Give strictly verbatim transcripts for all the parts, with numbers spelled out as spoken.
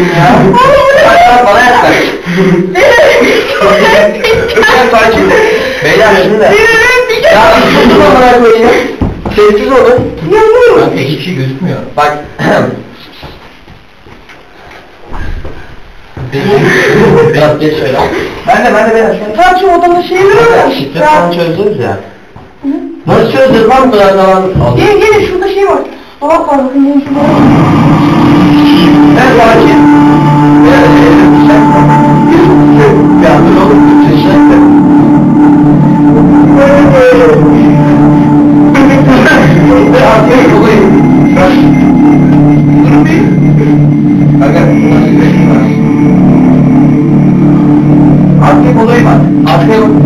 diyeyim ya. Hatta bana yaklaş. Lütfen takip edin. Beyler şimdi de. Ya bir tutun olarak böyle ya. Sessiz olun. Bak hiçbir şey gözükmüyor. Bak. Biraz geç öyle. Ben de ben de beyler. Tamam şu odamda şeyleri var. Şifre falan çözdünüz ya. Nasıl çözdür lan bu kadar zaman? Gelin gelin şurada şey var. Dolap var bakın gelin şurada. Ben sakin. Yardım olun bütün şeyler. Ben artık olayım. Durun bir. Bakın. Artık olayım artık. Artık olayım.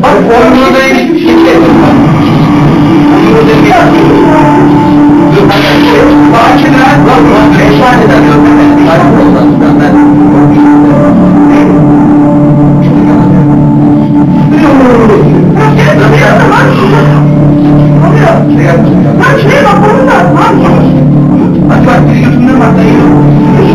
Bak formunu değişmiş. Hiç etmiyor. Formunu değişmiş. Lan şuraya bakmamız lazım abi. Bak bak düşürsünler bak dayı.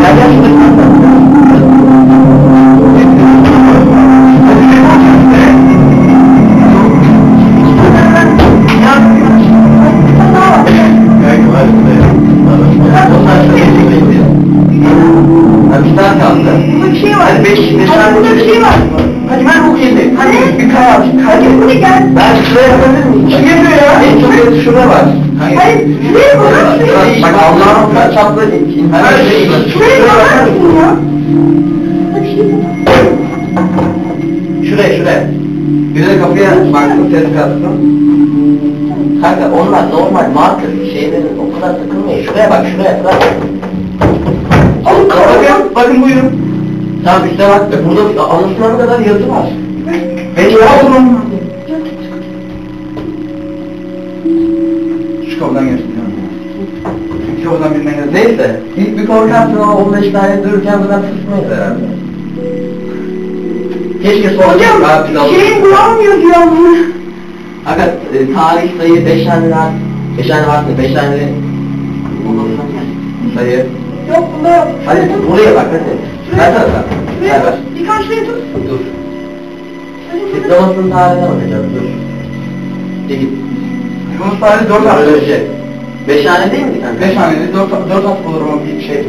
Gel gel şuraya bak. Şuraya şuraya. Güzel kapıya baktım, ses kattım. Kanka onlar normal marker şeylerin o kadar takılmıyor. Şuraya bak, şuraya şuraya. Alın bakın, bakın buyurun. Tamam üstüne bak da burada alışılan kadar yazı var. Ben yavrum. Şu kapıdan geçtim. Oradan bilmeniz neyse, ilk bir korkarsın ama on beş tane dururken buradan tutmayız herhalde. Keşke sonra... Hocam, şeyin bulamıyor diyor bunu. Fakat e, tarih sayı beş haneler, beş haneler varsa beş haneler bulursan ya, sayı. Yok bunda yok. Hadi buraya bak hadi. Ver sana bak. Ver ver. Birkaç şuraya tut. Dur. Diplomasının tarihine bakacağız, dur. Çekil. Diplomasının tarihi dört hafta. Öyle bir şey. Beş hane değil mi kanka? Beş hanede dört dört hafta olur mu bir şey? Ali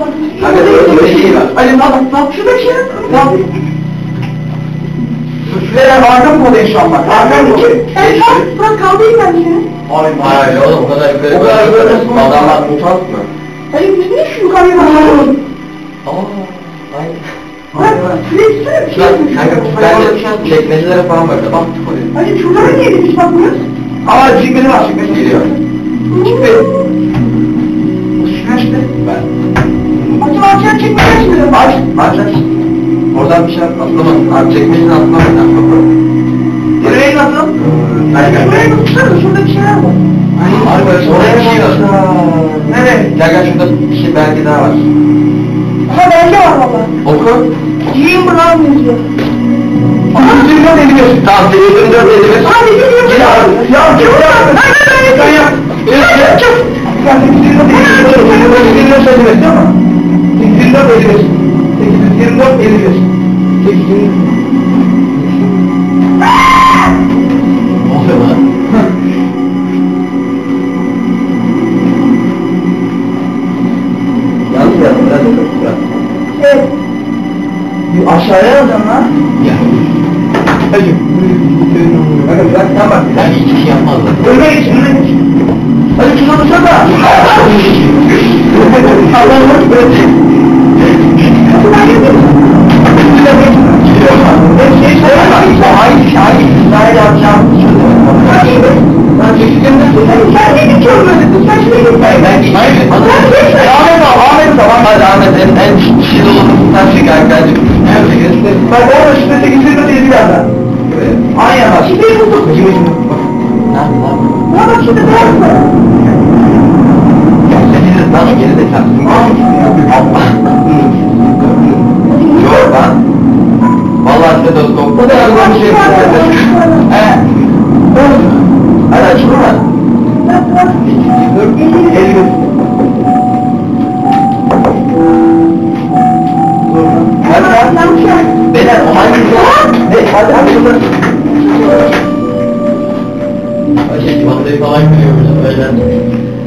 bak. Hadi böyle bir şey var. Ali bak bak şurada bir şey. Bak. Şuraya vardım kolayı şu an bak. Vardım kolayı. Sen kalk. Bırak kaldayım ben yine. Ay hayır oğlum o kadar yukarı böyle. Adamlar mutant mı? Ali niye şu yukarıya bakıyorsun? Aaa. Ay. Bak şuraya bir şey. Kanka bence çekmecelere falan bakıyor. Bak kolayı. Ali şurada niye gitmiş bakmıyoruz? Aa çekmece var çekmece geliyor. Çıkma. Şuna işte. Ben. Acaba açar çekmeyecek mi? Aç. Açar. Oradan bir şey atlamasın. Abi çekmeyecek atlamasın. Nereye nasıl? Nereye nasıl tutarız? Şurada bir şeyler var. Abi oraya bir şey var. Nereye? Gel gel şurada bir şey belge daha var. Aha belge var valla. Oku. Yiyeyim bırak mıyız ya? yüz yirmi dört ediliyorsun. Tamam yüz yirmi dört ediliyorsun. Abi yüz yirmi dört ediliyorsun. Ya kim ya? Hayır hayır hayır. Eee, çok! Ya sekiz yüz yirmi dört edilmez değil mi? sekiz yüz yirmi dört edilmez. sekiz yüz yirmi dört edilmez. sekiz yüz yirmi dört. Ne oluyor lan? Yalnız yalnız, biraz yalnız, biraz. Evet. Aşağıya alacağım lan. Ya. Hacım. Bakın bırak, sen bak. Ben hiçbir şey yapmazlar. Ölmek için, ölmek için. Hadi şuna dışarıda! Allah'ım bak böyle! Kapıdan gidiyor! Gidiyor lan! Ne şey söyle bak! Hayır, hayır! Hayır yapacağım! Sen iyi mi? Sen çekişimde söyle! Sen dedin ki onu öldürdün! Sen şimdi gitme! Ben gitme! Sen geçme! Ahmet al! Ahmet al! Hadi Ahmet en şişil olursun! Sen çek arkadaşım! Bak orada şurada çekişimde yedi yerler! Aynen bak! Şimdi yıldızlık! Şimdi yıldızlık! Nerede lan? Ne bak şimdi doğru mu? Ya seninle bana geri de çarptın. Abba. Yok lan. Valla size dost koptu. O da bir şey yaptı. He. Hadi açılır mı? elli. Hadi lan. Beyler o hangisi? Ne? Hadi açılır. Şey, masayı falan görüyoruz öyle.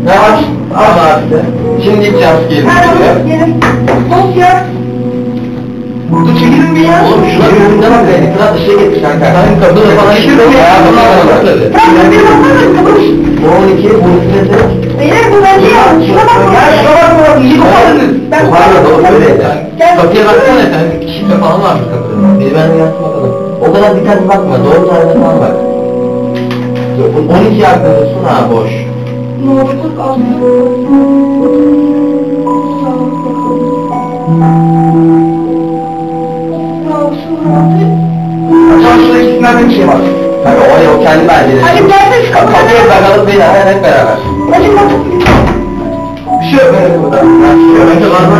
Ne aç? Al abi. Şimdi gideceğiz gelin. Merhaba gelin. Dosya. Burada çekilin mi ya? Oğlum şuna görüntüden bak ya. Nitrat dışa gitmiş kanka. Senin kapıda falan işin yok ya. Bunlar var. Tamam bir baksana kapış. on iki, bu üstüne. Beyler bu bence ya. Şuna bak ya. Şuna bak bak. İyi koparırız. Koparla doğru öyle ya. Kapıya baksana efendim. Kişimde falan var mı kapıda? Bir ben de yansın bakalım. O kadar dikkatli bakma. Doğru tarihine falan bak. on iki yaklaşık suna boş. Ne olacak aslında? Sağlık bakalım. Hocam şurada ikisinden bir şey var. Tabii oraya o kendi belgeleri. Halim nerede şu kapıda? Kapıya bakalım beyler hep beraber. Halim bak. Bir şey yok böyle burada. Önce var mı? Var mı?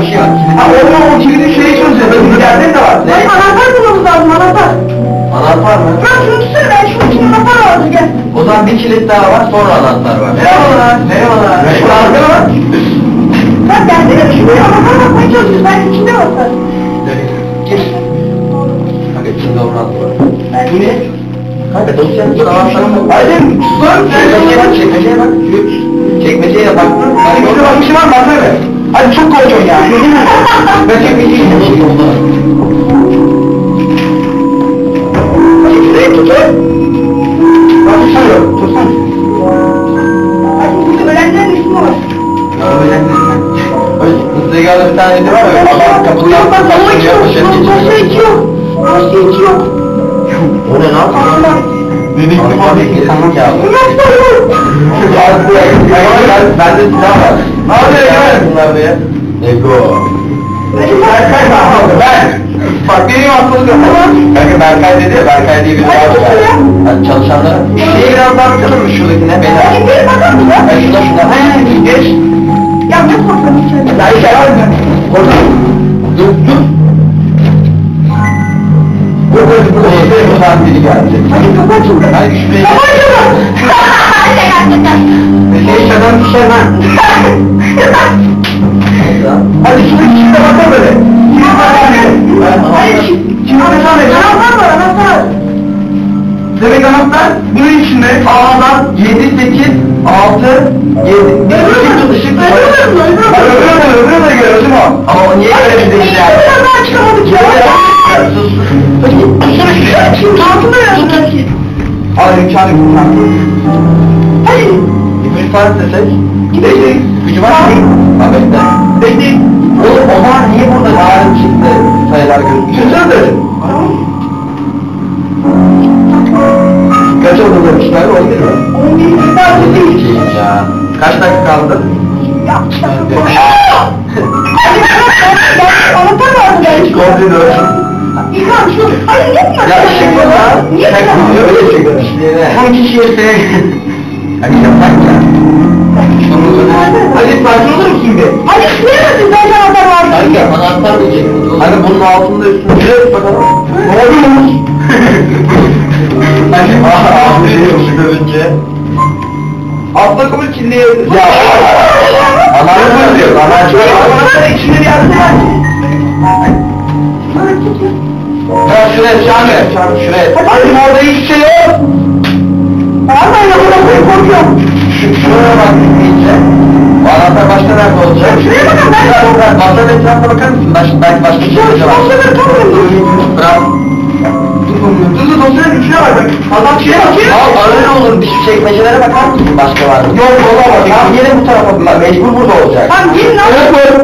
Bir şey var. Ama onun o kilidin şeyi çözüyor. millet daha var, sonra anahtar var. Merhabalar. Merhabalar. Merhabalar. Sen derdine düşünme. Anahtar bakmaya çalışıyorsun. Ben içinde olsam. Geç. Kanka içinde avrat var. Bu ne? Kanka dosyanın için anahtarım yok. Aydın. Dur. Çekmeceye bak. Çekmeceye bak. Çekmeceye bak. Hadi burada bakmışım var. Bakma öyle. Hadi çok koyacaksın ya. Ben çekmeceye gidiyorum. Tutar. Bak tutar. Tutar. Ay bu öğrencilerin ismi var. Öğrencilerin. Ay size geldi bir tane dedi var ya. Kapıdan kapıdan geçiyor. Başka hiç yok. Başka hiç yok. O ne lan? Dedik ki bana bir insanlık yaptı. Bende silah var. Ne yapıyor ya? Bunlar be ya. Ego. Berkay ben. Ben. Bak benim hastalık yok. Kanka Berkay dedi ya, Berkay diye biri var. Hadi çalışanlara. Şeye biraz daha bakalım mı şuradakine? Beyler. Bir bakalım mı? Ben şuna şuna. Heee geç. Ya ne korkalım içeride? Ya içeri var mı? Korkalım. Dur dur. Burada bir burada bir buradan biri gelecek. Hadi kapat şurada. Hadi şuraya geç. Kapat şurada. Hadi gerçekten. Peki hiç adam düşer lan. Hadi şuraya şuraya bakalım öyle. Hayır, şimdi anahtar verir. Anahtar var, anahtar. Demek anahtar bunun içinde A'dan yedi, sekiz, altı, yedi. Öbürü mü? Işıklı öbürü mü? Öbürü mü? Gördüm o. Ama niye öyle bir değişler? Niye buradan çıkamadık ya? Sus. Şimdi altında yazın. Al imkanı kurtar. Hadi. İpucu tarif desek. Gideceğiz. Gücü var mı? Ahmet'te. Bekleyin. Oğlum o zaman niye burada dağılım çıktı sayılar gözüküyor? Güzel dedim. Kaç oldu demişler? on bir mi? on bir daha değil ya. Kaç dakika kaldı? Yapmışlar. Anahtar vardı ben. on dört. İlhan şu. Hayır yapma. Ya çıkma lan. Niye çıkma? Öyle çıkıyor işte. Son kişiye seyir. Hadi yapmak ya. Hadi sakin olur musun be? Hadi şuraya da zaten anahtar var. Hadi anahtar diyecek. Hani bunun altında üstünde şuraya bakalım. Ne oluyormuş? Hadi aaa ağlayayım şu görünce. Alt takımı kirleyebiliriz. Ya anahtar diyor. Anahtar içinde bir yerde yani. Ya şuraya şahane. Şuraya. Hadi orada hiçbir şey yok. Anahtar ya burada korkuyorum. Şuraya bak deyince, bu anahtar başka nerede olacak? Şuraya bakın ben de! Masanın etrafına bakar mısın? Belki başka bir şey olacak. Dosyaları tam önemli. Bravo. Dur dur dosyaya bir şuraya bak. Adam şuraya bakıyor. Al öyle olur. Bir çekmecelere bakar mısın? Başka var mı? Yok olamaz. Tamam gelin bu tarafa. Mecbur burada olacak. Tamam gelin lan. Evet dur.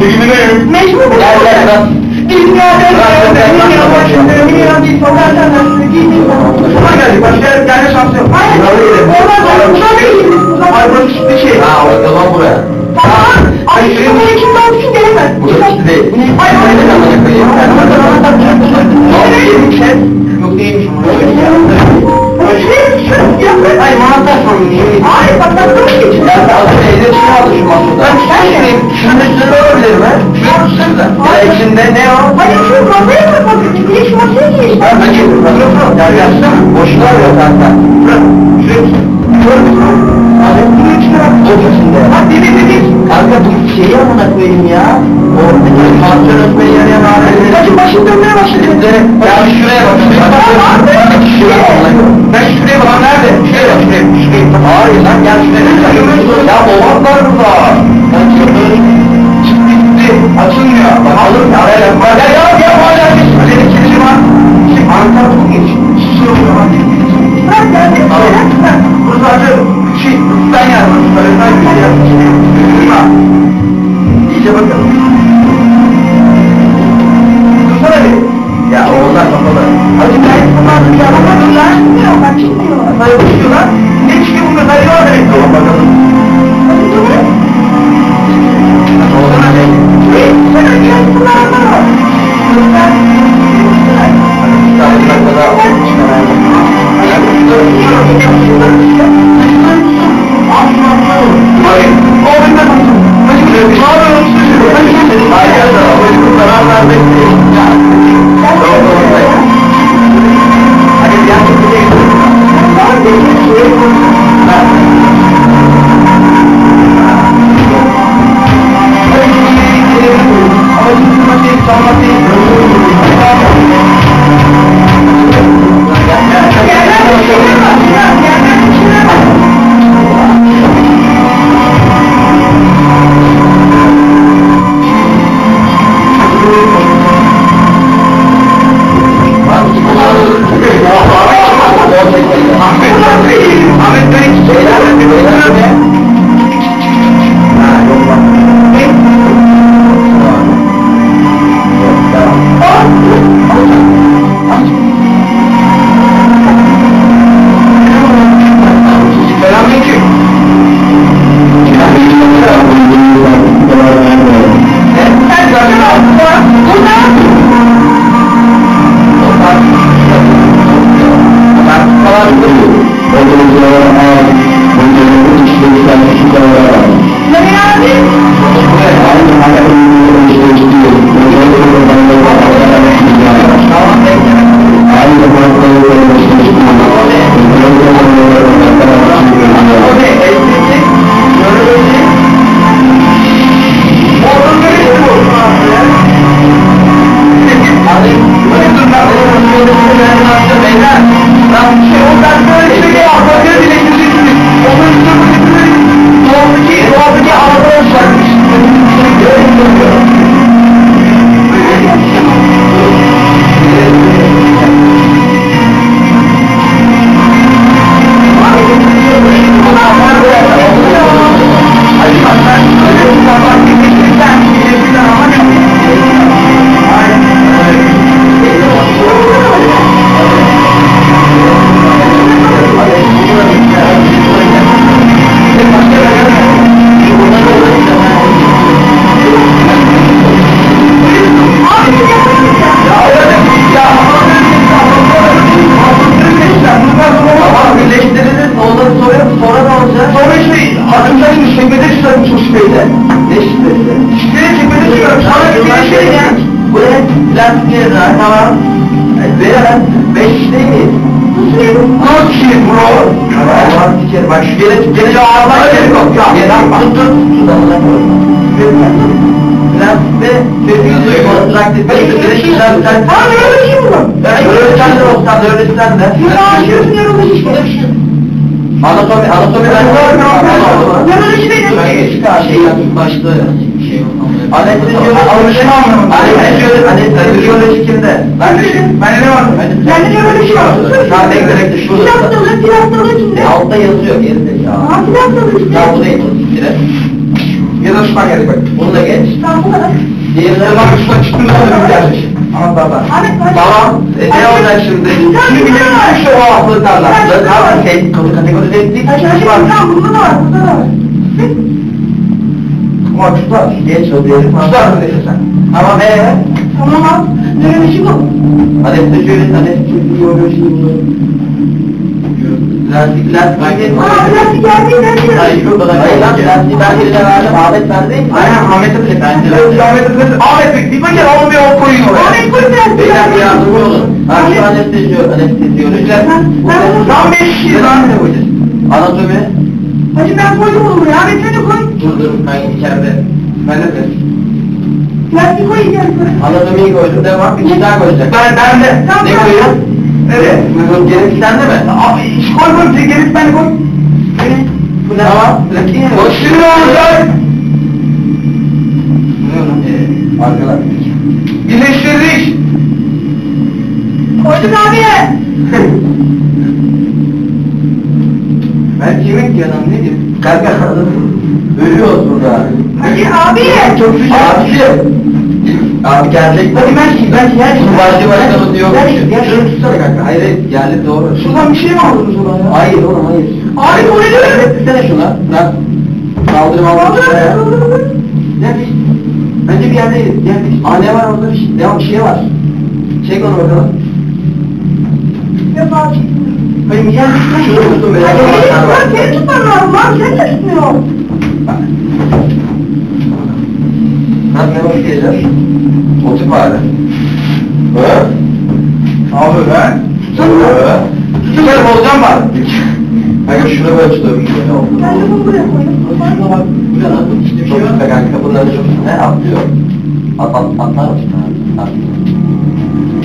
Bilmiyorum. Mecbur burada olacak. Gel gel lan. Bilmiyorum. Bilmiyorum. Bilmiyorum. Bilmiyorum değil. Sokarsan ben şöyle giydim. Şuna geldik. Başka yerde şansı yok. Hayır. Olmaz. Ay burası üstü şey. Haa o zaman buraya. Tamam. Ay şuraya buraya kim daha düşün gelemez. Burası üstü değil. Ay buraya ne kadar koyayım. Ben burada anahtar çarpmışlar. Ne dedim sen? Yok değilmiş ama. Ay şuraya düşün. Ay anahtar sorun değil. Ay bak bak dur geçin. Ya az önce elini şuraya aldı şu masada. Ben sen şurayım. Şunun üstünde olabilir mi? Şunun üstünde. Ya içinde ne o? Hayır şu masaya bak bak. Niye şu masaya geçin? Ben de geçin. Ya yatsana. Boşuna yok hatta. Bırak. Şuraya. Hadi bunu çıkarak ofisinde. Hadi bir bir bir. Kanka bu şeyi amına koyayım ya. Oradaki kanser ötmeye yarayan ağrıları. Kaçın başım dönmeye başladı. Ya şuraya bak. Şuraya bak. Ben şuraya bak. Nerede? Şuraya bak. Şuraya bak. Hayır lan gel şuraya. Ya babam var burada. Ben şuraya çıktı gitti. Açılmıyor. Bak alır. Ya ya ya ya ya ya. Senin kilidi var. Şimdi anahtar bu geç. Şuraya bak. Bırak ya. Bırak. Burası açıyorum. Şey, sen yazmış, öğretmen gibi yazmış. Değil mi? İyice bakalım. Atlar mısın?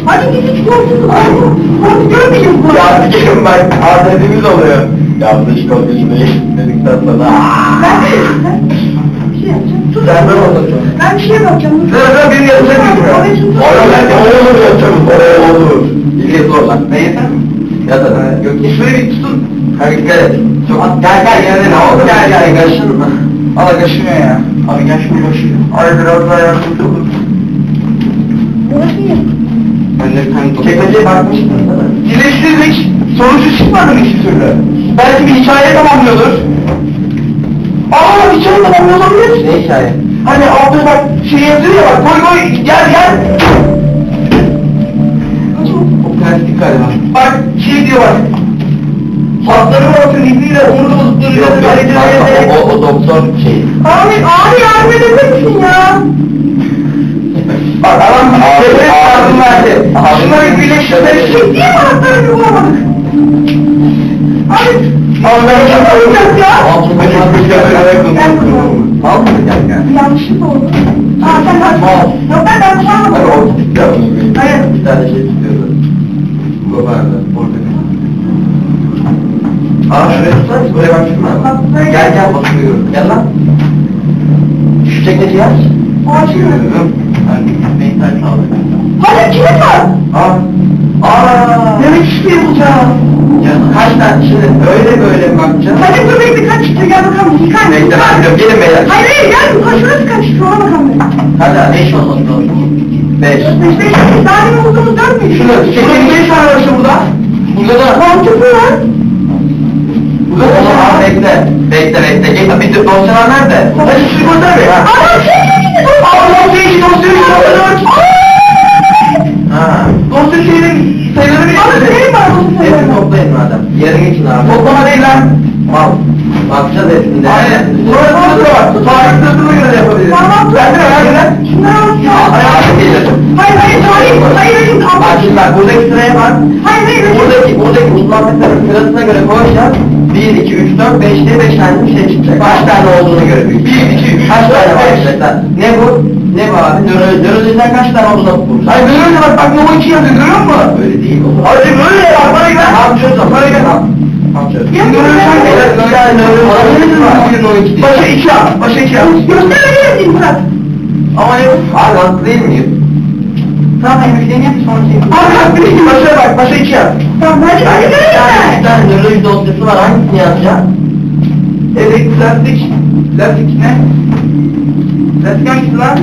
Hadi bizi çıkartın. Hadi görmeyin bunu. Ya sikim bak, adetimiz oluyor. Yanlış konuşmayı dedikten sonra. Ben bir şey yapacağım. Sus. Sen ne olacak? Ben bir şey yapacağım. Sen bir yazık değil mi? Oraya olur yapacağım. Oraya olur. İlgiye zor lan. Ne yeter mi? Ya da Gökçe şöyle bir tutun. Hadi dikkat et. Gel gel gel. Ne oldu? Gel gel gel. Kaşınma. Valla kaşınıyor ya. Abi gel şunu kaşınıyor. Ay biraz daha yardımcı olur. Burası Çekmeceye bakmıştınız değil mi? Dileştirdik, sonucu çıkmadı mı iki türlü? Belki bir hikaye tamamlıyordur. Aaa hikaye tamamlıyor olabilir. Ne hikaye? Hani altı bak şey yazıyor ya bak, koy koy gel gel. O terslik galiba. Bak şey diyor bak. Hatları olsun izniyle onu da tutturuyor. O o doktor şey. Abi abi yardım edebilir misin ya? Bak adam devlet yardım verdi. Şunları birleştirmek için niye manaklarını bulamadık? Abi Allah'ım çok olacak ya. Altın bıçak ya. Yanlışlık oldu. Aa sen haklısın. Yok ben ben kullanmadım. Orta tıkla bunu. Hayır. Bir tane şey tutuyordu. Bu vardı. Aa şuraya tutarız. Buraya bak şuna. Gel gel bakıyorum. Gel lan. Şu çekmeceyi aç. Açıyorum. Hayır, kime var? Aa, aa. Demek hiçbir şey bulacağız. Kaç tane şimdi böyle böyle bakacağız. Hadi dur bekle kaç çıktı, gel bakalım. Bekle ben diyorum, gelin beyler. Hayır hayır gel, koşurası kaç çıktı, ona bakalım. Hadi beş olsun. Beş. Beş, beş, beş. Daha demin bulduğumuz dört müydü? Şurada, şurada beş var arası burada. Burada da. Mantıklı var. Burada da. Aa bekle, bekle bekle. Geçti, bitti, dosyalar nerede? Hadi şurada göster be. Aa şey gitti. Aa şey gitti, dosya gitti. Dostum şeylerin sayılarını yapın. Abi neyim var dostum sayılarını? Hepsini toplayın madem. Yarın geçin abi. Toplama değil lan. Al. Bakacağız hepsinde. Aynen. Sonra sonra sonra bak. Tarih sırtına göre de yapabiliriz. Tamam. Ben de öyle lan. Şunlar olsun ya. Ayağını geçelim. Hayır hayır tarih. Hayır hayır. Bak şimdi bak buradaki sıraya bak. Hayır hayır. Buradaki buradaki uzmanlıkların sırasına göre koyacağız. bir, iki, üç, dört, beş diye beş tane bir şey çıkacak. Kaç tane olduğunu görebiliriz. bir, iki, üç, kaç tane olacaklar. Ne bu? Ne bu abi? Nörolojiden kaç tane olduğunu bulmuş. Hayır nörolojiden bak bak bu iki yazıyor görüyor musun? Öyle değil oğlum. Hayır böyle ya bak bana gel. Ne yapacağız lan? Bana gel lan. Ne yapacağız? Nörolojiden gel. Bir tane nörolojiden var. Başa iki yaz. Başa iki yaz. Göstermeyelim Murat. Ama yok. Abi haklı değil miyim? Tamam emeklerini yap sonra şey yapalım. Abi haklı değil ki başa bak. Başa iki yaz. Tamam hadi hadi göreyim ben. Bir tane nöroloji dosyası var. Hangisini yazacağım? Elektrik. Elektrik ne? Elektrik hangisi lan?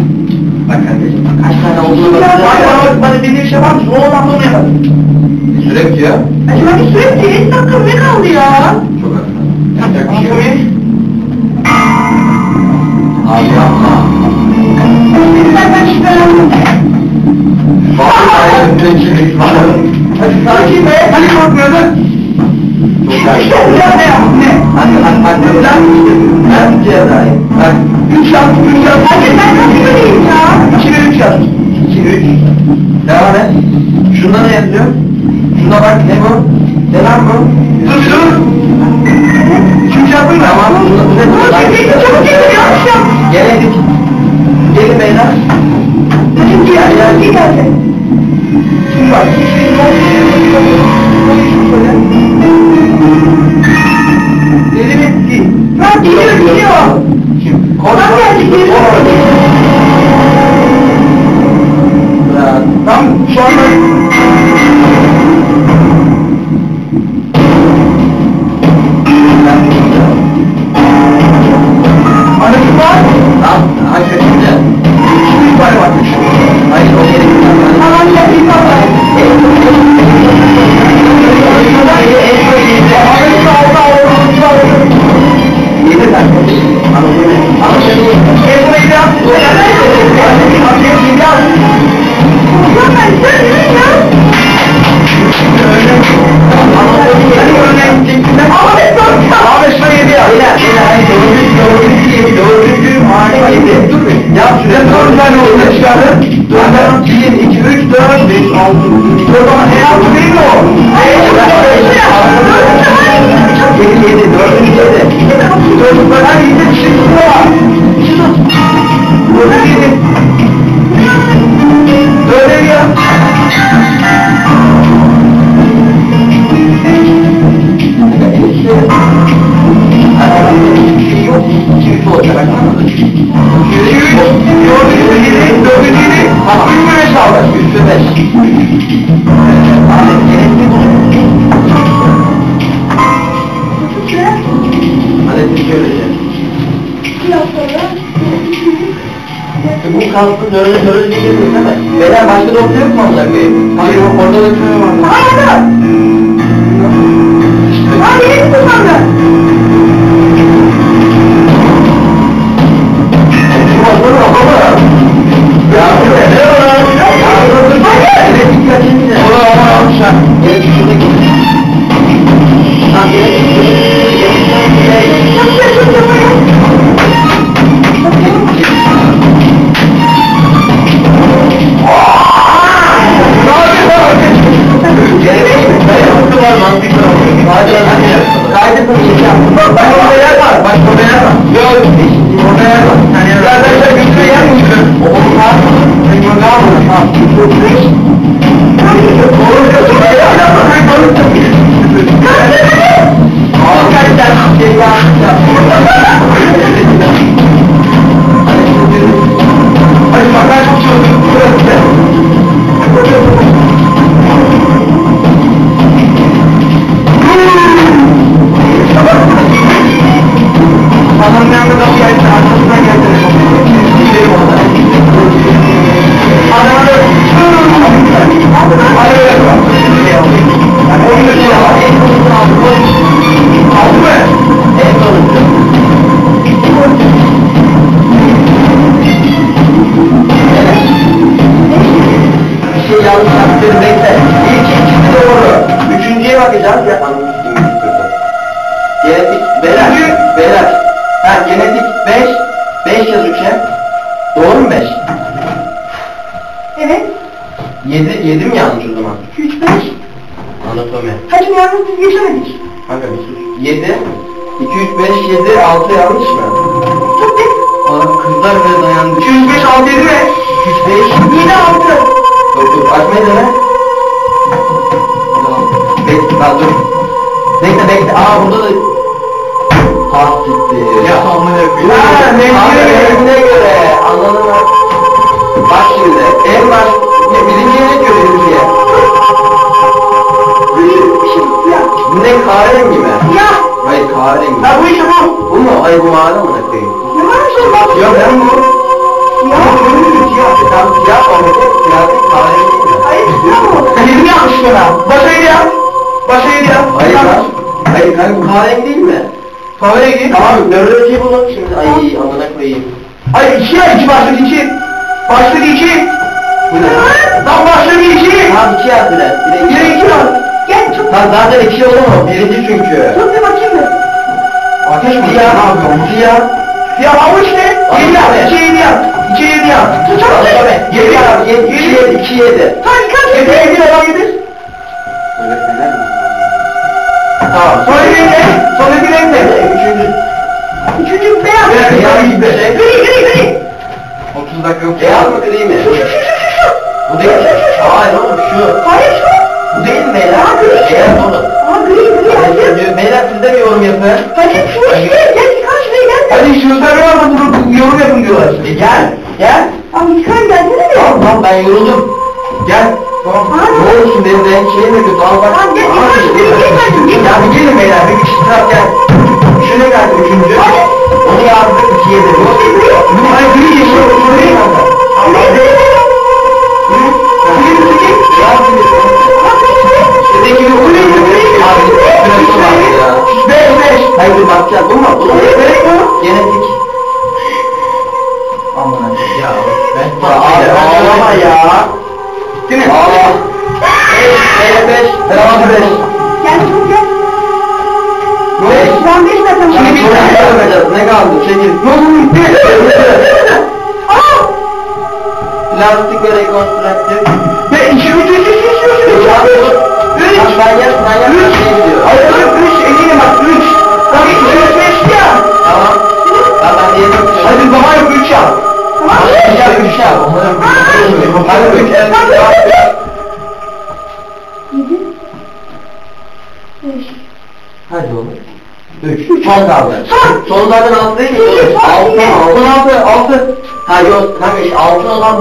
Bak kardeşim bak kaç tane olduğunu bakacağız. Bana bana dediği bir şey var mı? O olan bunu yapalım. Sürek ya. Acaba bir sürek değil. Hiç dakikam ne kaldı ya? Çok az. Yapacak bir şey yok. Ay yapma. Ben ben şüphelendim. Vallahi ayrıca çizik var. Hadi sakin be. Hadi korkmuyordun. İşte ya ne yaptın ne? Hadi hadi hadi lan. Ben diye dahi. Bak üç yaz, üç yaz. Hadi ben nasıl göreyim ya? iki ve üç yaz. iki ve üç. Devam et. Şunda ne yazıyor? Şuna bak ne bu? Ne lan bu? Dur dur. Şimdi yapın mı? Tamam. Dur çekil çabuk çekil yanlış yap. Gelelim. Gelin beyler. Dedim ki ya ya geldi. Şimdi bak. Deli bitti. Lan geliyor geliyor. Kim? Kodan geldi geliyor. Tam şu anda... Anasın var? Lan hayır şimdi. Şimdi yukarı bakmış. Hayır o yere yukarı. Tamam ya yukarı. Böyle bir ya. Bu kalktı, nörle nörle geçiyorsun değil mi? Beden başka doktor yok mu olacak? Hayır, orada da çöre var. Hayır, dur! Hayır, yeni tutamda! Dur, baba! Ya, bu ne? Ne var abi? Hayır! Elektrik kaçınca. Ola, ola, almışlar. Elektrik şurada gidiyor. Lan, elektrik şurada gidiyor. Elektrik şurada gidiyor. Altın olan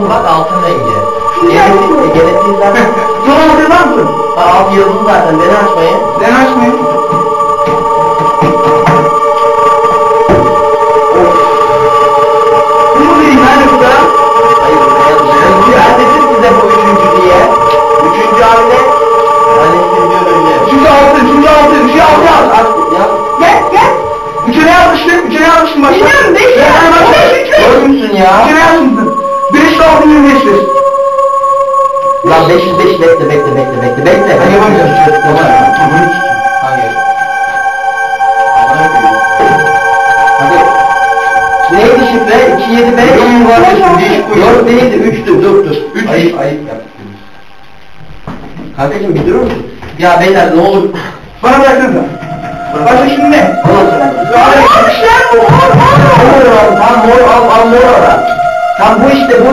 bu bak altın rengi. Gerekli, gerekli zaten. Sonra hatırlar mısın? Altı yazılı zaten, beni açmayın. Beni açmayın. Bunu diyeyim ben burada. Hayır, ben yazdım size bu üçüncü diye. Üçüncü hamle. Hani sizden önce. Üçüncü altı, üçüncü altı, üçüncü altı al. Al, yap. Gel, gel. Üçüne yazmıştım, üçüne yazmıştım başta. Biliyorum, beş yazmıştım. Görmüşsün ya. Üçüne yazmıştım. Beş altı, yirmi beştir. Lan beş yüz beş bekle bekle bekle bekle bekle. Ben yapamayacağım şu çocuklar. Tamam. Hayır. Hadi. Neydi şifre? iki yedi beş. dört değildi. üçtü. Dur dur. üç. Ayıp ayıp yaptın. Kardeşim bir durur musun? Ya beyler ne olur. Bana bırakın da. Başka şimdi ne? Almışlar bu. Al mor al. Al mor al. Tam bu işte bu.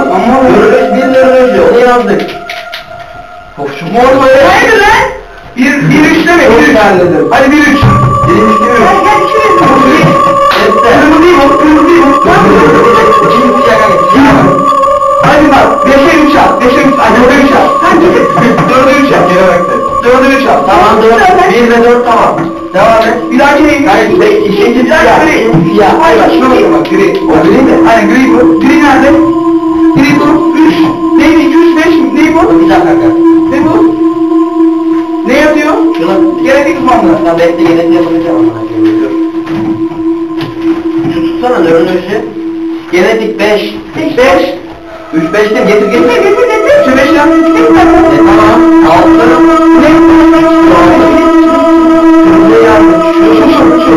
Nöroloji bir nöroloji. Onu yazdık. Mor böyle. Hayır lan. Bir, bir üç deme. Bir üç. Hadi bir üç. Bir üç deme. Gel gel iki üç. Kırmızı değil bu. Kırmızı değil bu. İkinci bir yaka geç. Hadi bak. Beşe üç al. Beşe üç al. Dörde üç al. Dörde üç al. Gene bak de. Dörde üç al. Tamam dört. Bir ve dört tamam. Devam et. Bir daha gireyim. Hayır. Bek. İkinci bir daha gireyim. Ya. Hayır bak. Şuna bak. Gri. O gri mi? Hani gri bu. Gri nerede? Gri bu. Üç. Neydi? İki üç beş mi? Ney bu? Bir dakika. Ne bu? Ne yapıyor? Gerekli uzmanlar. Lan bekle gerekli yapamayacağım. Şu tutsana nöroloji. Genetik beş. beş. üç beş değil mi? Getir getir. Getir getir. Şu beş yaptı. E tamam. Altları. Ne? Ne yaptı? Şu şu şu şu.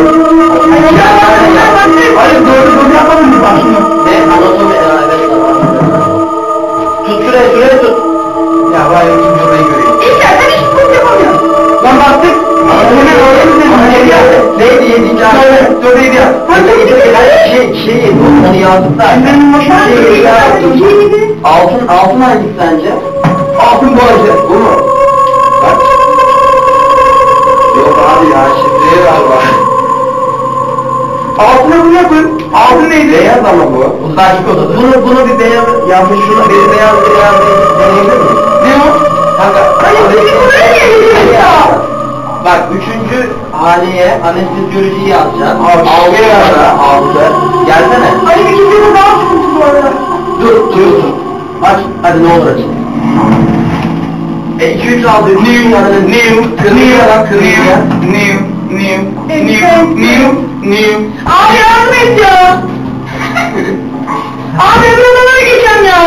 Hayır doğru bunu yapalım mı? Bak şunu. Ne? Anatomi. Evet tamam. Tut şuraya şuraya tut. Ya vay. Söyleydi ya. Şey, şey, onu yazdık da. Şey, altın, altın hangisi sence? Altın bu acı. Bu mu? Bak. Yok abi ya, şifreye ver bak. Altına bunu yapın. Altın neydi? Beyaz ama bu. Bu saçma odada. Bunu, bunu bir beyaz yapmış, şuna bir beyaz, bir beyaz deneyebilir mi? Ne o? Kanka. Hayır, bir buraya geliyor ya. Bak, üçüncü haliye anestezyolojiyi yazacağız. Algı yara, algı. Gelsene. Hadi ikinci de daha sıkıntı bu arada. Dur, dur. Aç, hadi ne olur aç. E, iki, üç aldı. New, new, new, new, new, new, new. Abi yardım et ya. Abi öbür adamlara geçeceğim ya.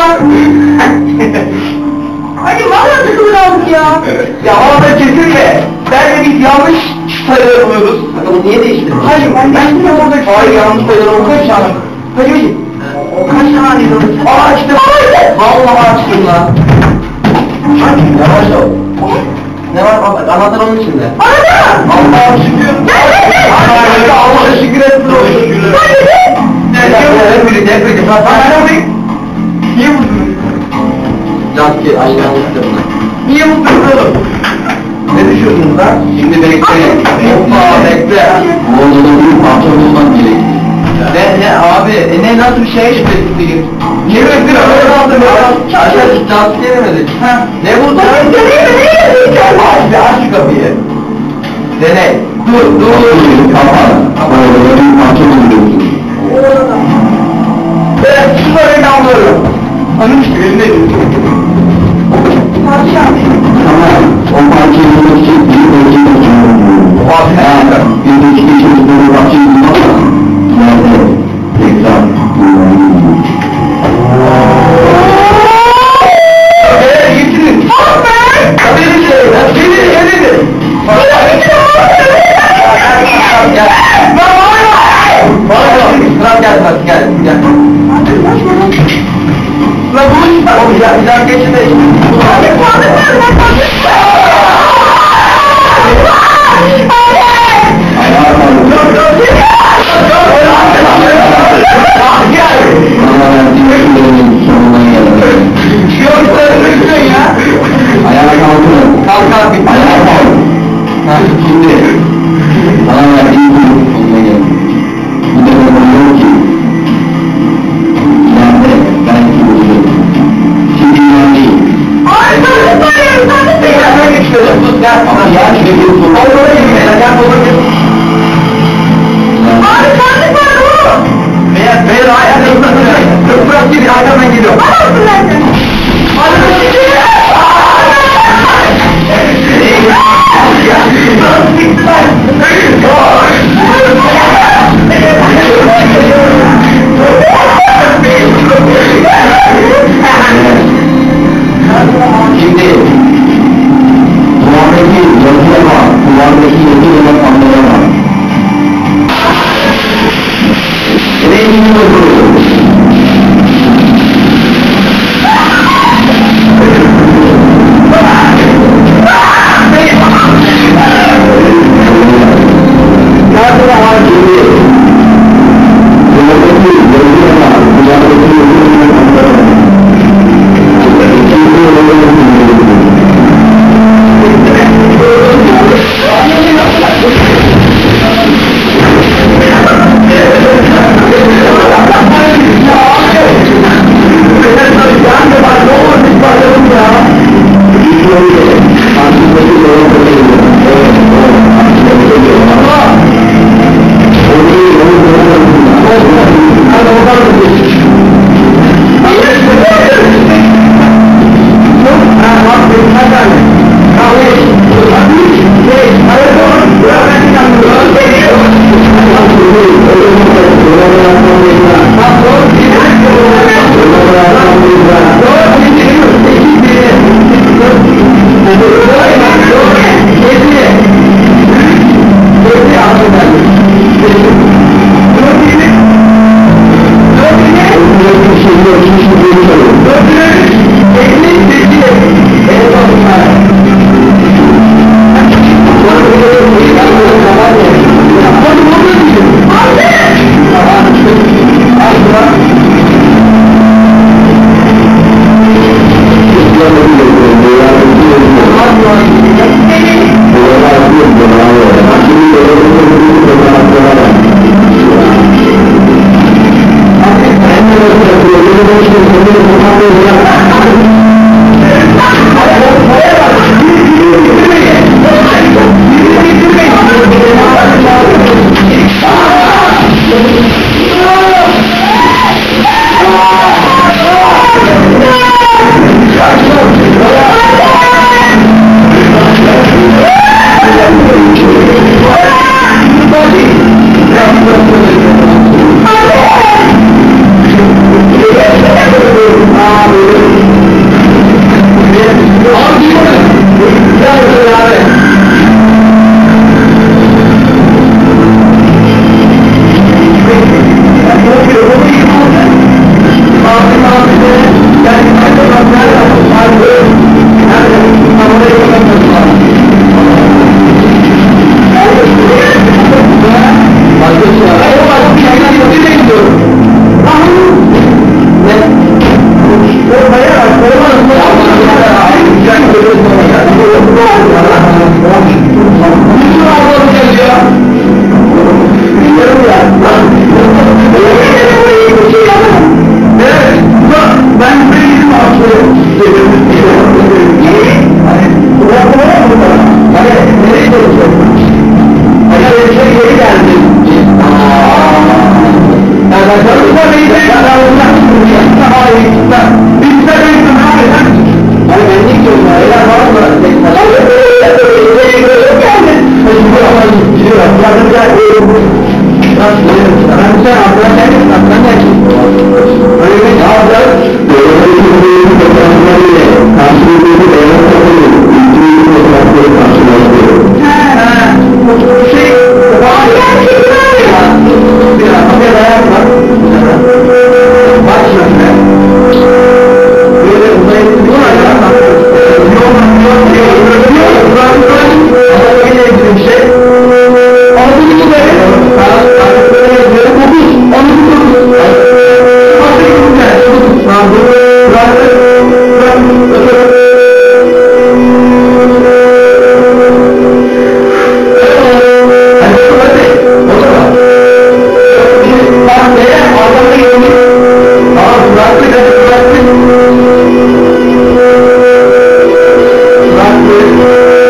Hadi valla sıkıntı aldık ya. Ya orada kesinlikle. Ben de biz yanlış sayılar alıyoruz. Bak ama niye değiştirdin? Hayır ben değiştirmem oradaki. Hayır yanlış sayılar alıyoruz. Kaç tane? Hadi bakayım. Kaç tane alıyoruz? Aa işte. Vallahi açtım lan. Yavaş ol. Ne var? Anahtar onun içinde. Anahtar! Allah'a şükür. Hayır Allah'a şükür etsin o şükürler. Hayır. Hep biri nefret et. Hayır abi. Niye buldunuz? Canski aşağıya buldunuz. Niye buldunuz oğlum? Ne düşünüyorsunuz lan? Şimdi bekleyin. Hoppa bekle. Orada bir parça bulman gerekiyor. Ne ne abi? E ne nasıl bir şey bekleyin? Niye bekleyin? Öyle kaldım ya. Aşağı tutacağız gelemedik. Ne buldun? Deneyim mi? Ne yapacağız? Aç bir aç şu kapıyı. Deney. Dur dur. Kapat. Orada bir parça buluyorsun. Ben şunları damlıyorum. Hanım işte elinde. Parça. Tamam. O parçayı bulmak için bir bölgeyi bulacağım. Eğer bir bölgeyi çözüldüğü bir parçayı bulmazsan nerede tekrar bulmayı bulacağım. Eee geçiniz. Al be! Gelin gelin gelin. Bırak geçin al be! Gel gel. Lan bana bak! Lan gel bak gel gel. Lan bunu bak. Bir daha geçin de işte. Abi kaldık lan lan kaldık. Şimdi ben değil. Ne yapmam yani? Onlara girmeyeceğim, ona girmeyeceğim. Abi sandık var oğlum! Meğer, meğer ayağa kıpırasın. Kıpırasın gibi aydan ben geliyorum. Anasın ben de! Anasın gidiyor! Ya nasıl gitti lan? Şimdi kulağındaki yazıya bak, kulağındaki yazıya anlaya bak. Rengini okuyoruz. Yardım var gibi kulağındaki yazıya bak, kulağındaki yazıya anlaya bak.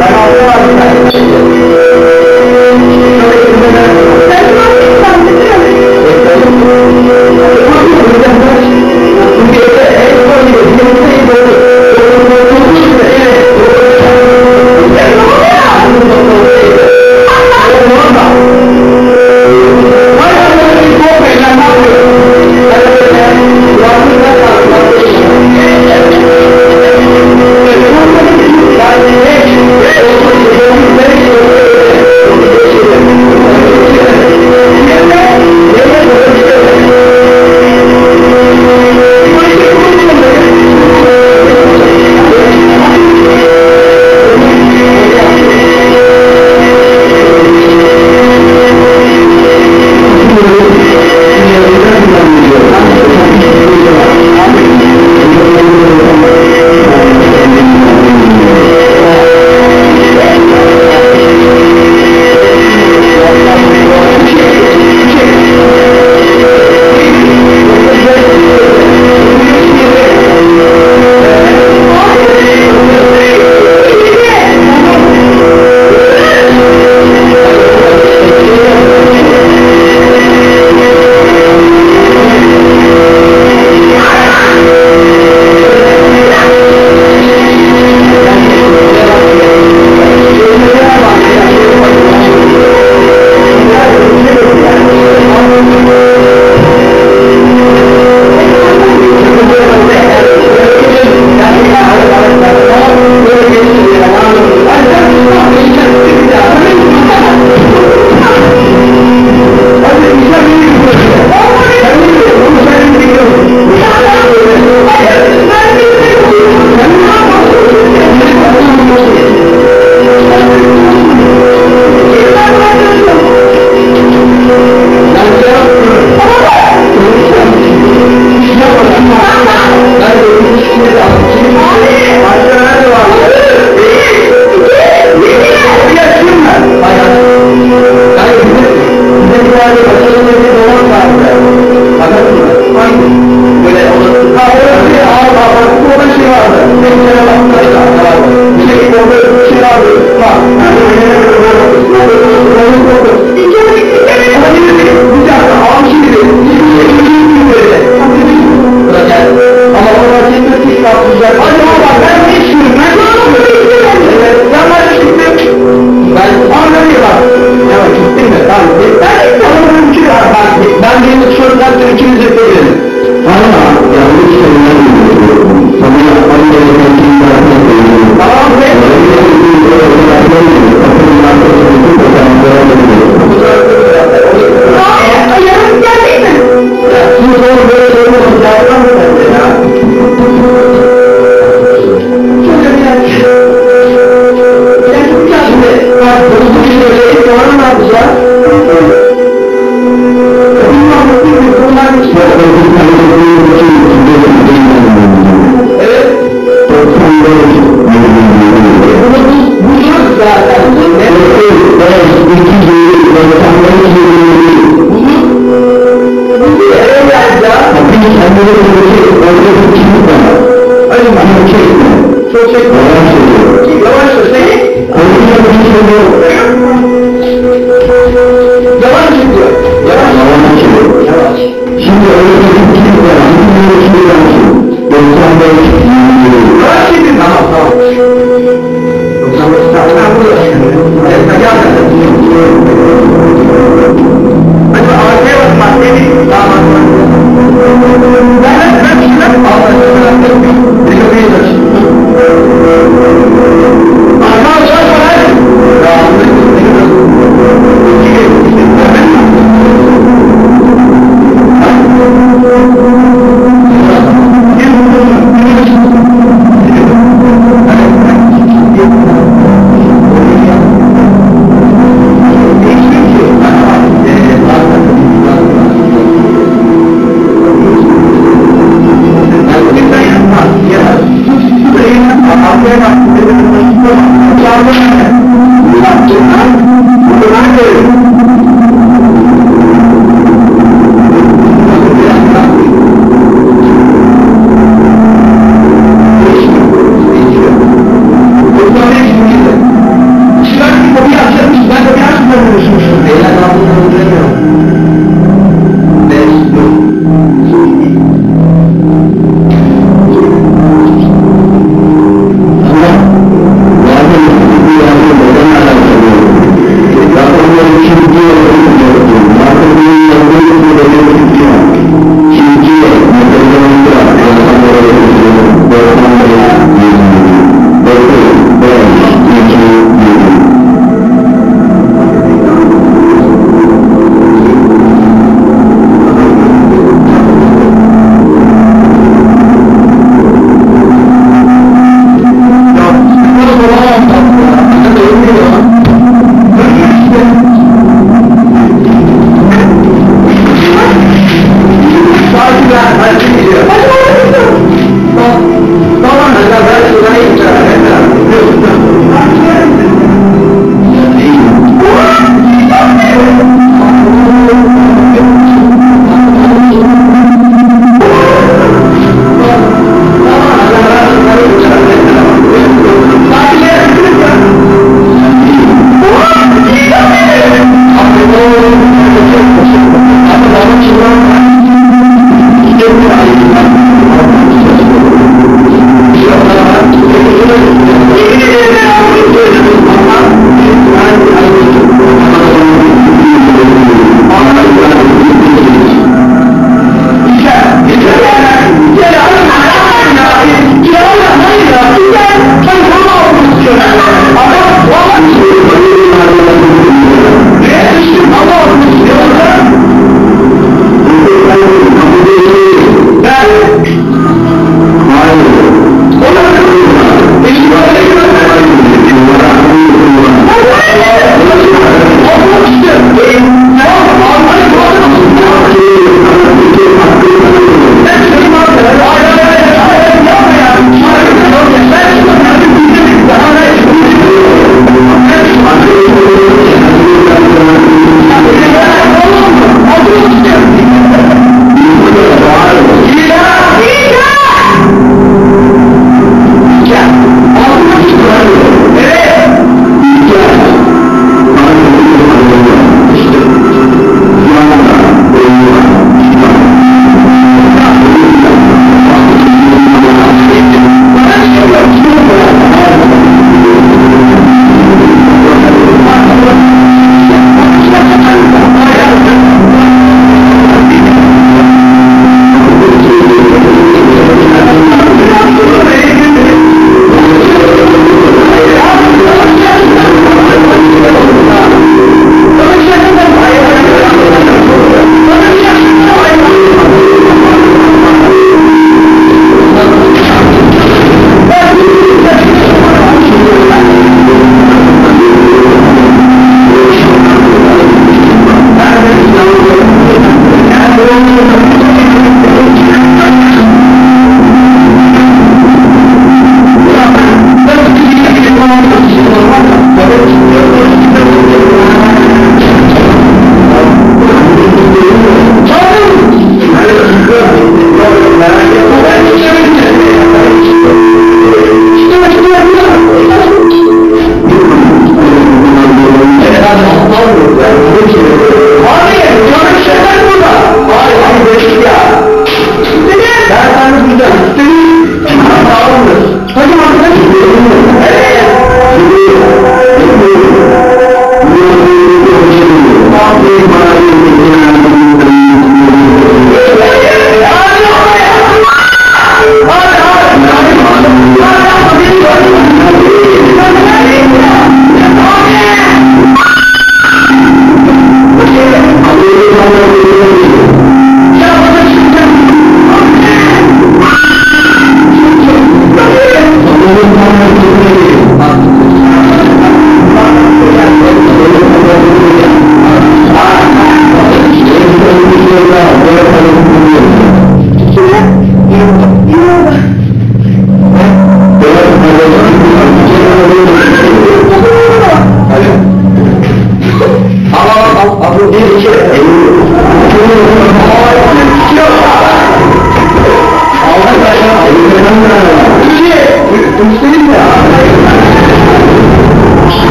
Gracias.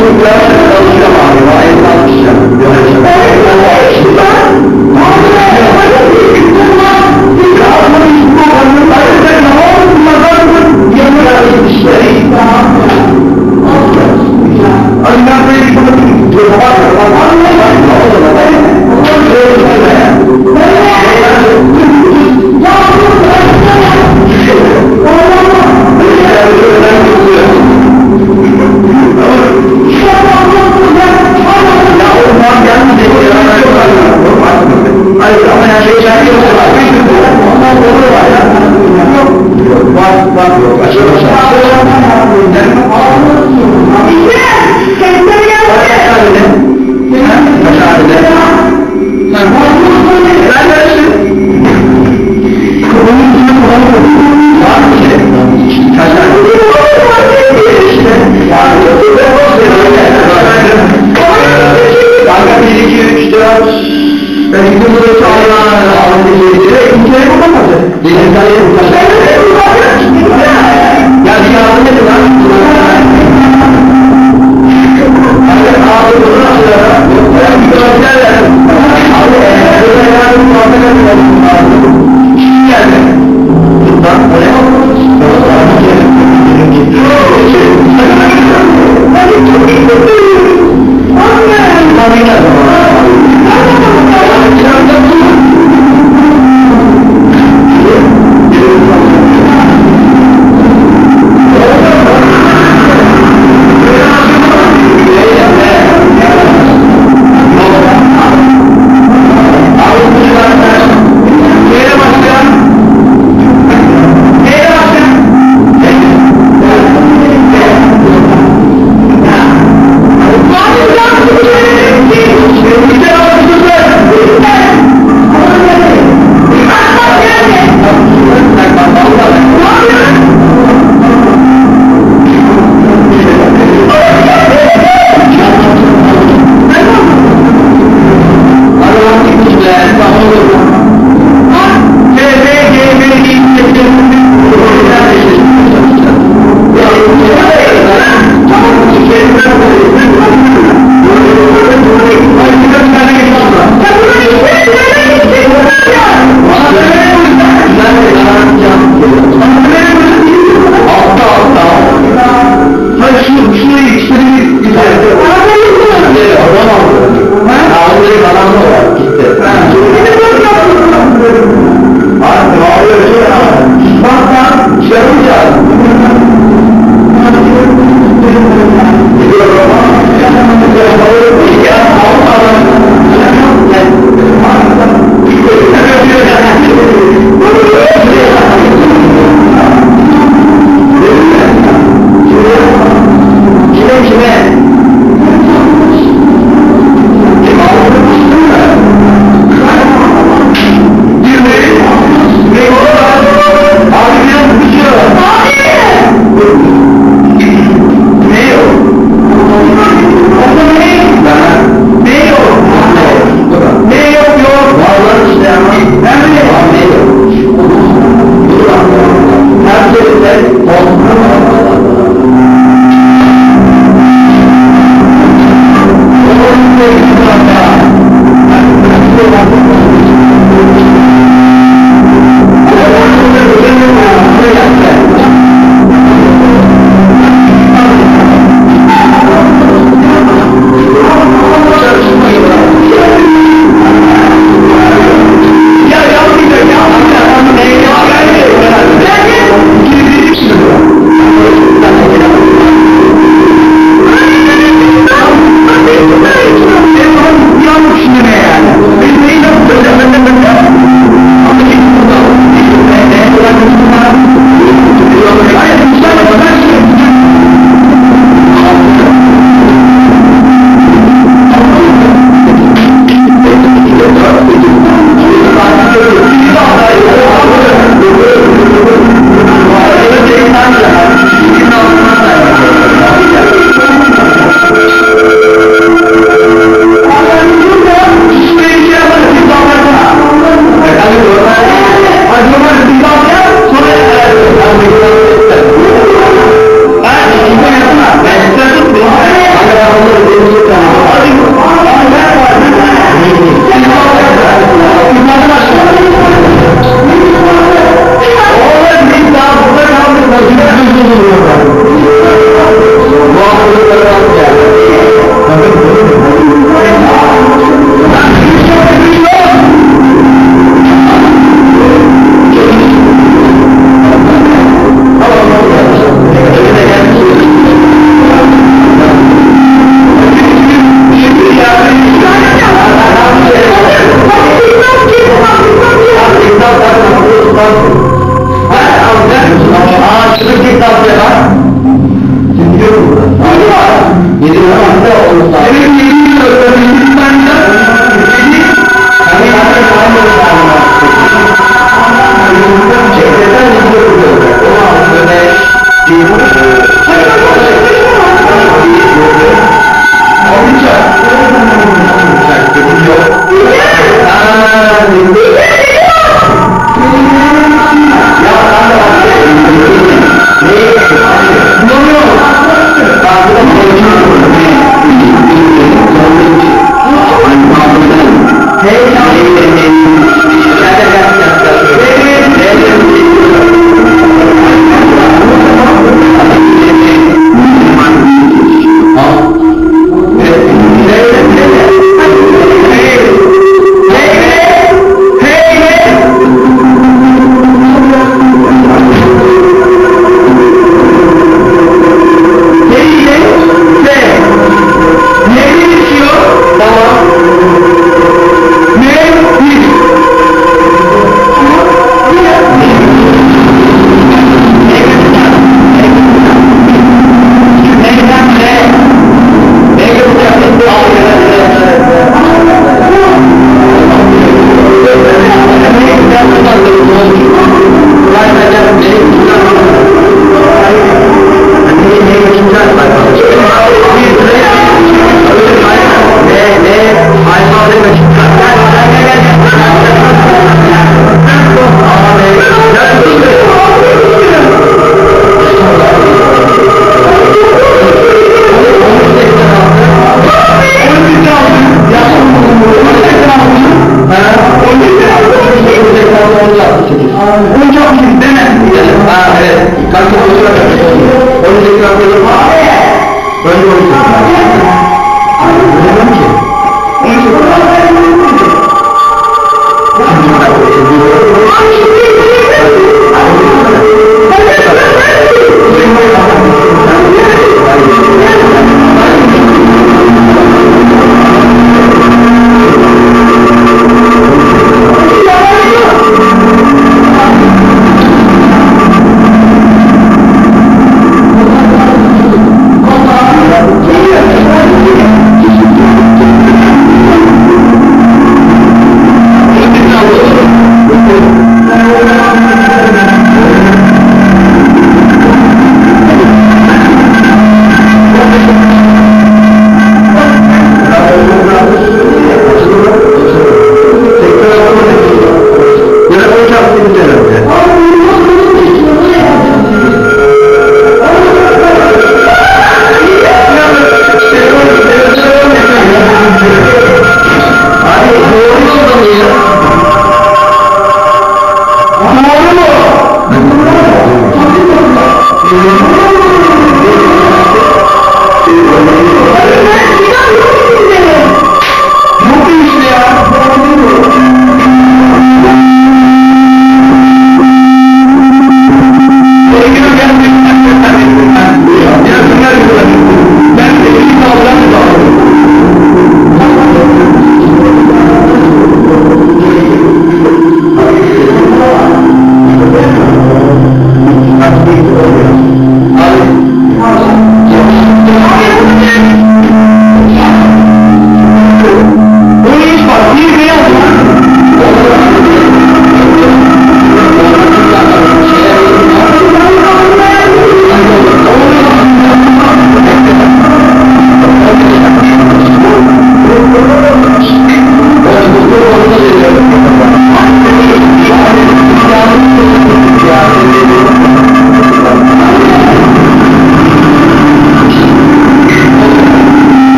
Come on!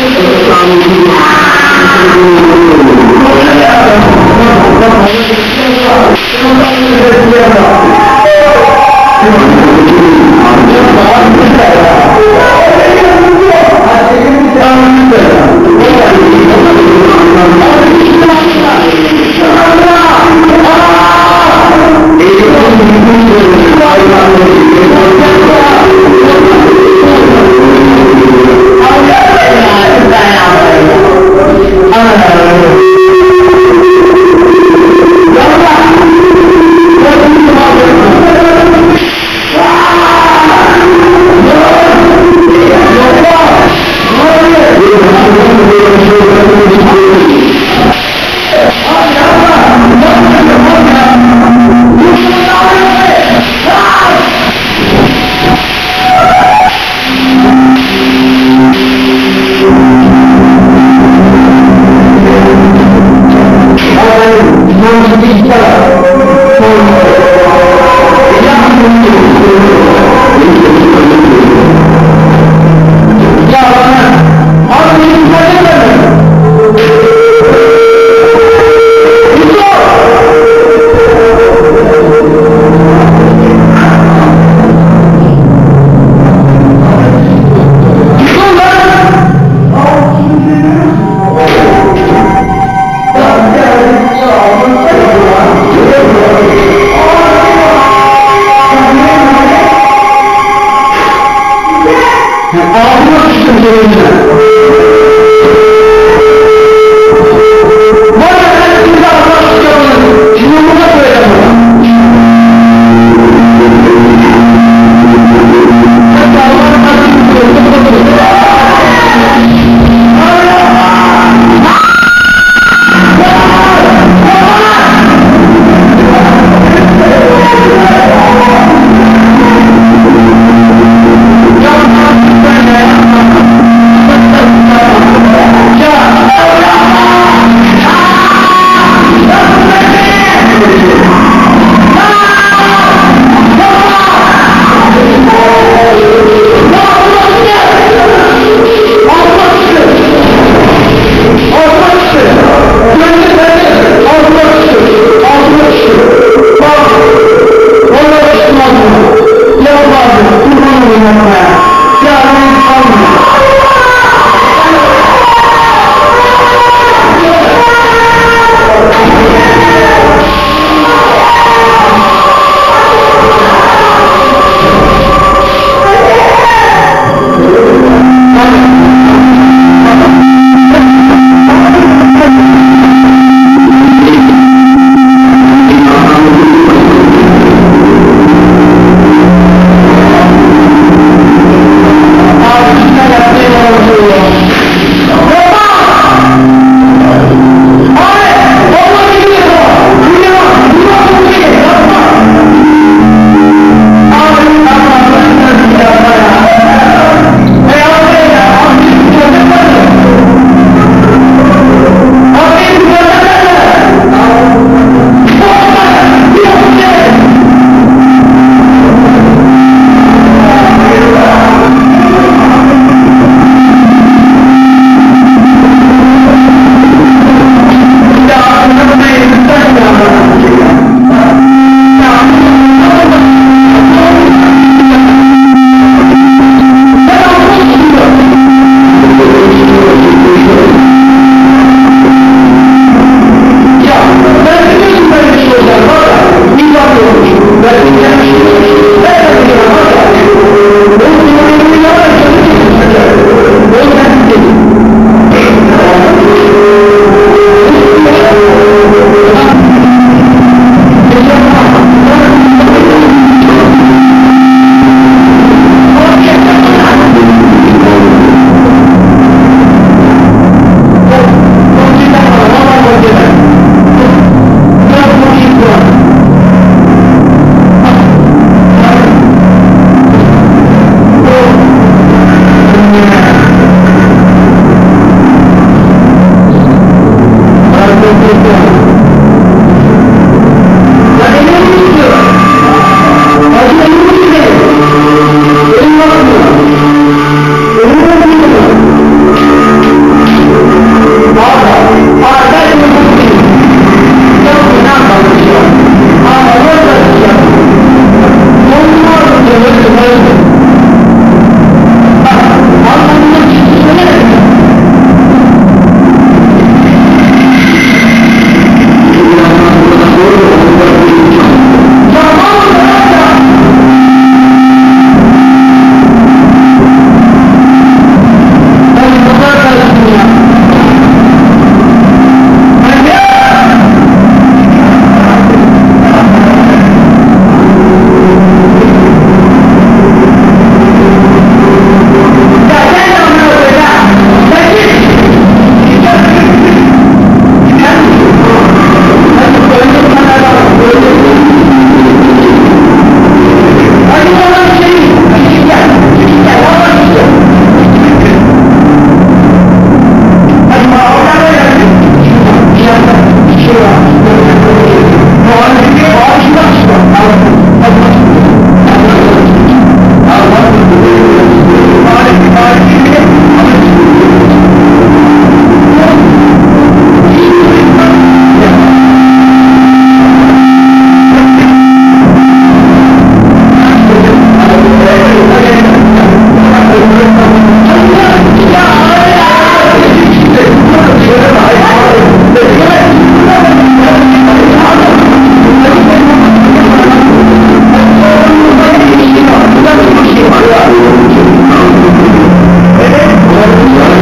Thank you.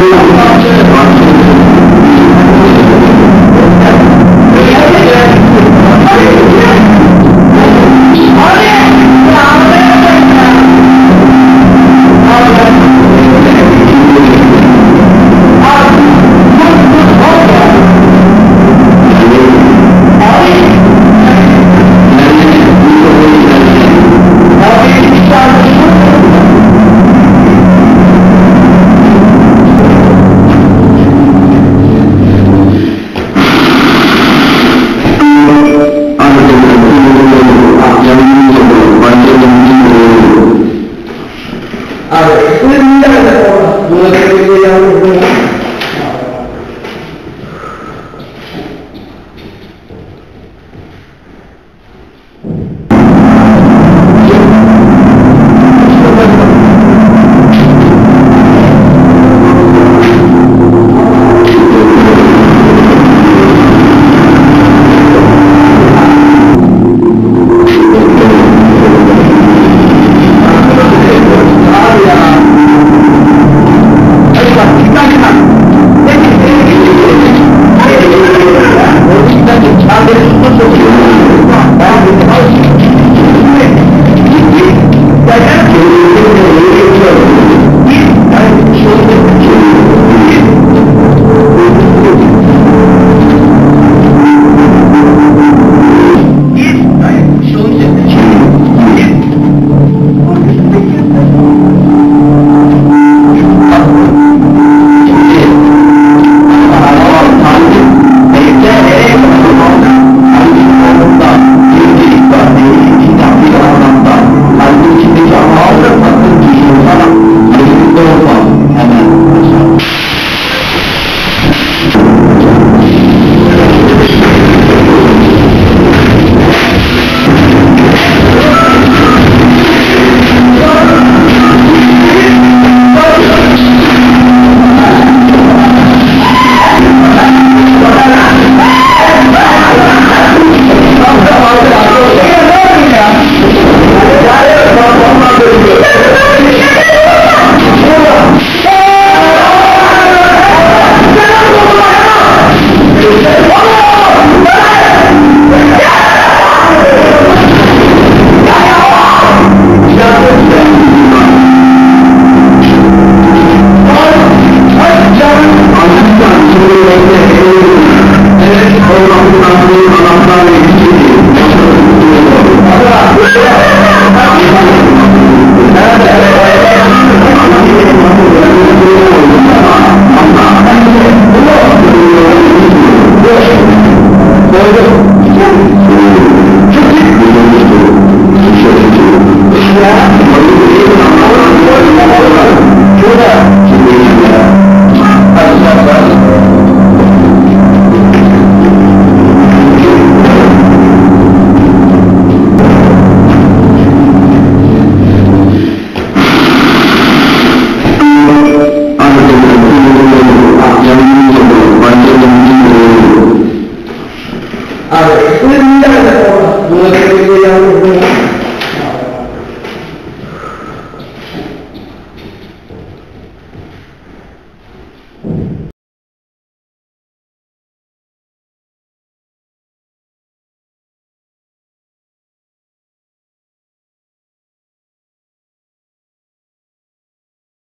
Allah'ın adıyla Allah'ın adıyla